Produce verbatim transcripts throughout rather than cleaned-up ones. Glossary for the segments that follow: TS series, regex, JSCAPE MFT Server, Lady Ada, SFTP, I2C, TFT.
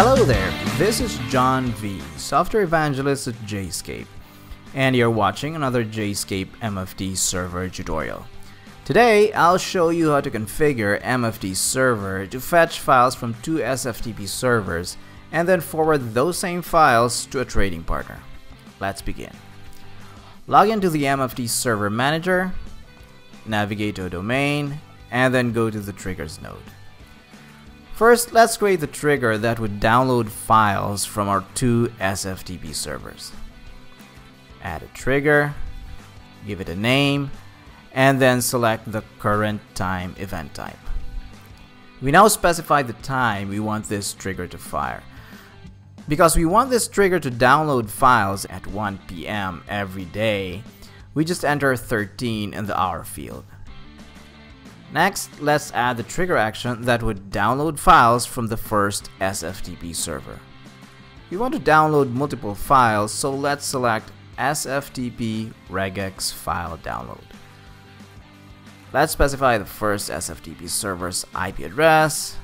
Hello there, this is John V, Software Evangelist at JSCAPE, and you're watching another JSCAPE M F T Server tutorial. Today, I'll show you how to configure M F T Server to fetch files from two S F T P servers and then forward those same files to a trading partner. Let's begin. Log into the M F T Server Manager, navigate to a domain, and then go to the Triggers node. First, let's create the trigger that would download files from our two S F T P servers. Add a trigger, give it a name, and then select the current time event type. We now specify the time we want this trigger to fire, because we want this trigger to download files at one P M every day. We just enter thirteen in the hour field. Next, let's add the trigger action that would download files from the first S F T P server. We want to download multiple files, so let's select S F T P regex file download. Let's specify the first S F T P server's I P address,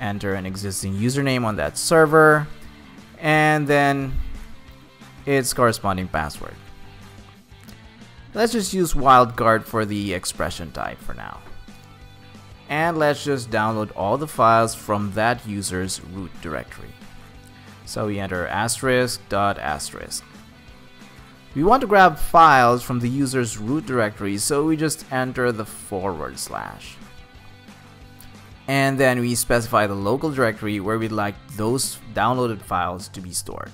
enter an existing username on that server, and then its corresponding password. Let's just use wildcard for the expression type for now. And let's just download all the files from that user's root directory. So we enter asterisk dot asterisk. We want to grab files from the user's root directory, so we just enter the forward slash. And then we specify the local directory where we'd like those downloaded files to be stored.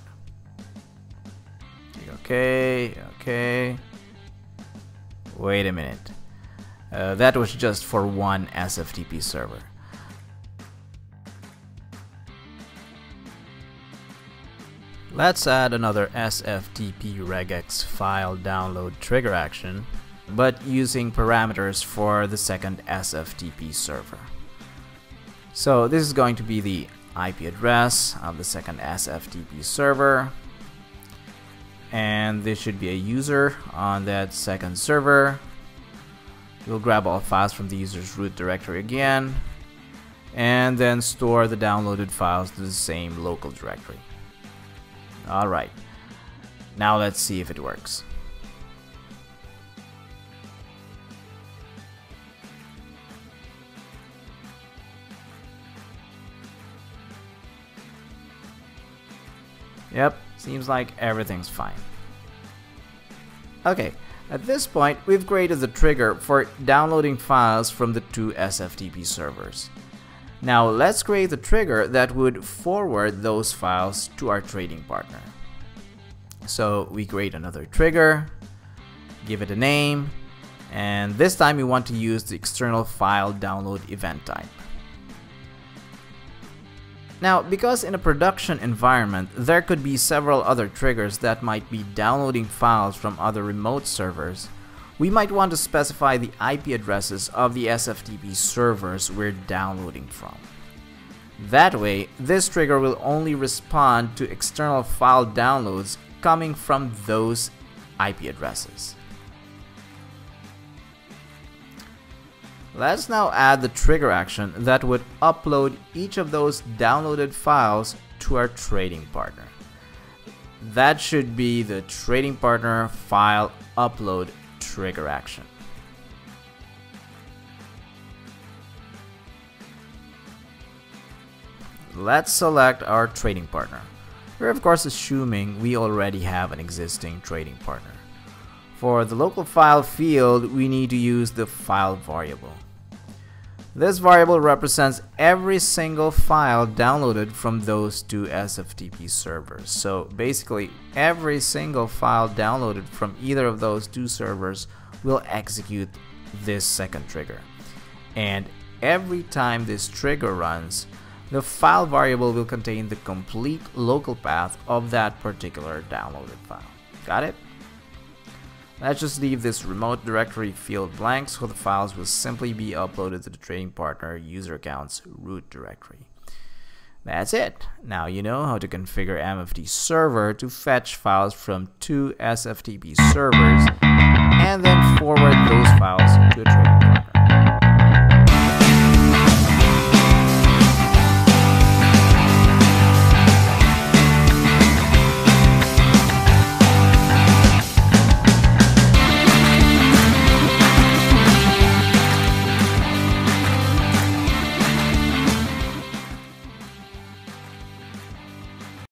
Okay, okay. Wait a minute. Uh, that was just for one S F T P server. Let's add another S F T P regex file download trigger action, but using parameters for the second S F T P server. So this is going to be the I P address of the second S F T P server, and this should be a user on that second server. We'll grab all files from the user's root directory again, and then store the downloaded files to the same local directory. Alright, now let's see if it works. Yep, seems like everything's fine. Okay. At this point, we've created the trigger for downloading files from the two S F T P servers. Now let's create the trigger that would forward those files to our trading partner. So we create another trigger, give it a name, and this time we want to use the external file download event type. Now, because in a production environment, there could be several other triggers that might be downloading files from other remote servers, we might want to specify the I P addresses of the S F T P servers we're downloading from. That way, this trigger will only respond to external file downloads coming from those I P addresses. Let's now add the trigger action that would upload each of those downloaded files to our trading partner. That should be the trading partner file upload trigger action. Let's select our trading partner. We're of course assuming we already have an existing trading partner. For the local file field, we need to use the file variable. This variable represents every single file downloaded from those two S F T P servers. So basically, every single file downloaded from either of those two servers will execute this second trigger. And every time this trigger runs, the file variable will contain the complete local path of that particular downloaded file. Got it? Let's just leave this remote directory field blank, so the files will simply be uploaded to the trading partner user account's root directory. That's it. Now you know how to configure M F T Server to fetch files from two S F T P servers and then forward those files to a trading partner.